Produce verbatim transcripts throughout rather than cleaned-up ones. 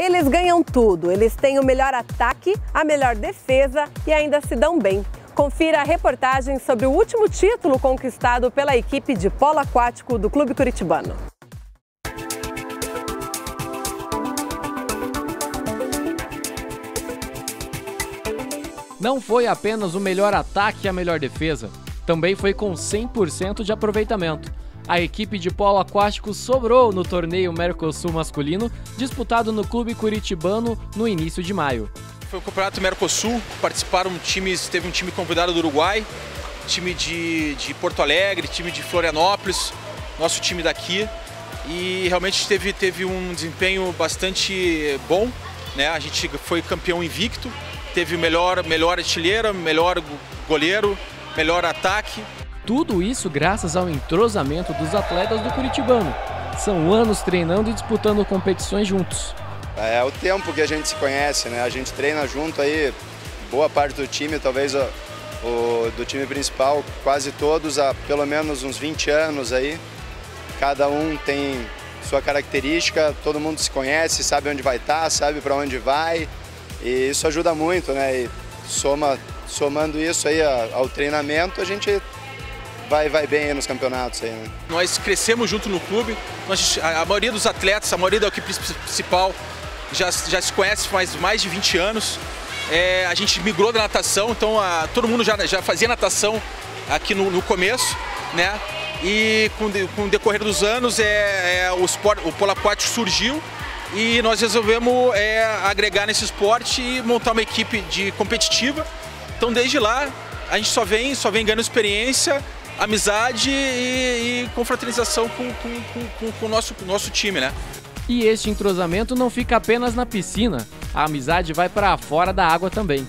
Eles ganham tudo, eles têm o melhor ataque, a melhor defesa e ainda se dão bem. Confira a reportagem sobre o último título conquistado pela equipe de polo aquático do Clube Curitibano. Não foi apenas o melhor ataque e a melhor defesa, também foi com cem por cento de aproveitamento. A equipe de polo aquático sobrou no torneio Mercosul masculino, disputado no Clube Curitibano no início de maio. Foi o Campeonato Mercosul, participaram times, teve um time convidado do Uruguai, time de, de Porto Alegre, time de Florianópolis, nosso time daqui, e realmente teve, teve um desempenho bastante bom, né? A gente foi campeão invicto, teve melhor, melhor artilheira, melhor goleiro, melhor ataque. Tudo isso graças ao entrosamento dos atletas do Curitibano. São anos treinando e disputando competições juntos. É o tempo que a gente se conhece, né? A gente treina junto aí, boa parte do time, talvez o, o, do time principal, quase todos há pelo menos uns vinte anos aí. Cada um tem sua característica, todo mundo se conhece, sabe onde vai estar, sabe para onde vai. E isso ajuda muito, né? E soma, somando isso aí ao treinamento, a gente vai, vai bem aí nos campeonatos aí, né? Nós crescemos junto no clube, nós, a maioria dos atletas, a maioria da equipe principal, Já, já se conhece faz mais de vinte anos, é, a gente migrou da natação, então a, todo mundo já, já fazia natação aqui no, no começo, né? E com, de, com o decorrer dos anos é, é, o, esporte, o polo aquático surgiu e nós resolvemos é, agregar nesse esporte e montar uma equipe de competitiva. Então desde lá a gente só vem, só vem ganhando experiência, amizade e, e confraternização com, com, com, com, com o nosso, com o nosso time, né? E este entrosamento não fica apenas na piscina, a amizade vai para fora da água também.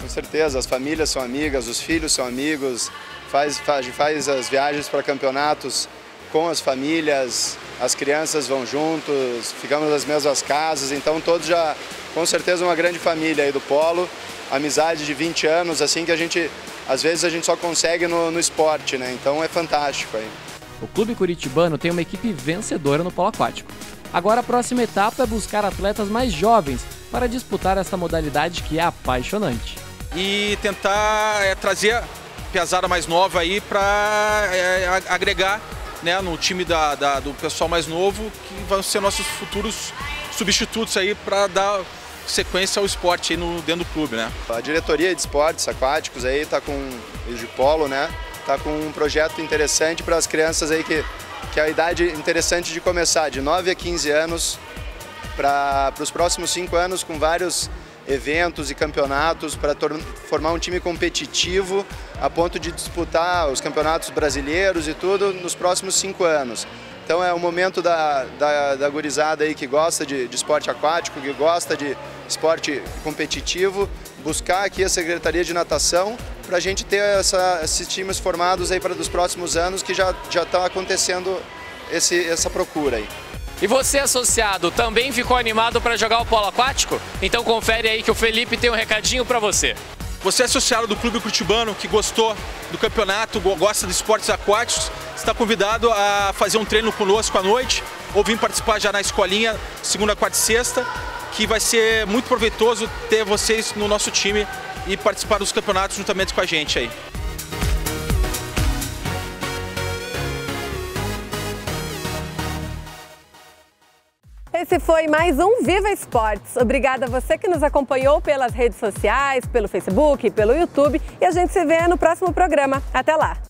Com certeza, as famílias são amigas, os filhos são amigos, faz, faz, faz as viagens para campeonatos com as famílias, as crianças vão juntos, ficamos nas mesmas casas, então todos já, com certeza, uma grande família aí do polo, amizade de vinte anos, assim que a gente, às vezes a gente só consegue no, no esporte, né? Então é fantástico aí. O Clube Curitibano tem uma equipe vencedora no polo aquático. Agora a próxima etapa é buscar atletas mais jovens para disputar essa modalidade que é apaixonante. E tentar é, trazer a pesada mais nova aí para é, agregar, né, no time da, da, do pessoal mais novo, que vão ser nossos futuros substitutos aí para dar sequência ao esporte aí no, dentro do clube, né? A diretoria de esportes aquáticos aí tá com de polo, né? Tá com um projeto interessante para as crianças aí que que é a idade interessante de começar, de nove a quinze anos, para os próximos cinco anos, com vários eventos e campeonatos, para formar um time competitivo a ponto de disputar os campeonatos brasileiros e tudo nos próximos cinco anos. Então é o momento da, da, da gurizada aí que gosta de, de esporte aquático, que gosta de esporte competitivo, buscar aqui a Secretaria de Natação, para a gente ter essa, esses times formados aí para dos próximos anos, que já já está acontecendo esse, essa procura aí. E você, associado, também ficou animado para jogar o polo aquático? Então confere aí que o Felipe tem um recadinho para você. Você, associado do Clube Curitibano, que gostou do campeonato, gosta de esportes aquáticos, está convidado a fazer um treino conosco à noite, ou vir participar já na escolinha, segunda, quarta e sexta, que vai ser muito proveitoso ter vocês no nosso time e participar dos campeonatos juntamente com a gente aí. Esse foi mais um Viva Esportes. Obrigada a você que nos acompanhou pelas redes sociais, pelo Facebook, pelo YouTube, e a gente se vê no próximo programa. Até lá!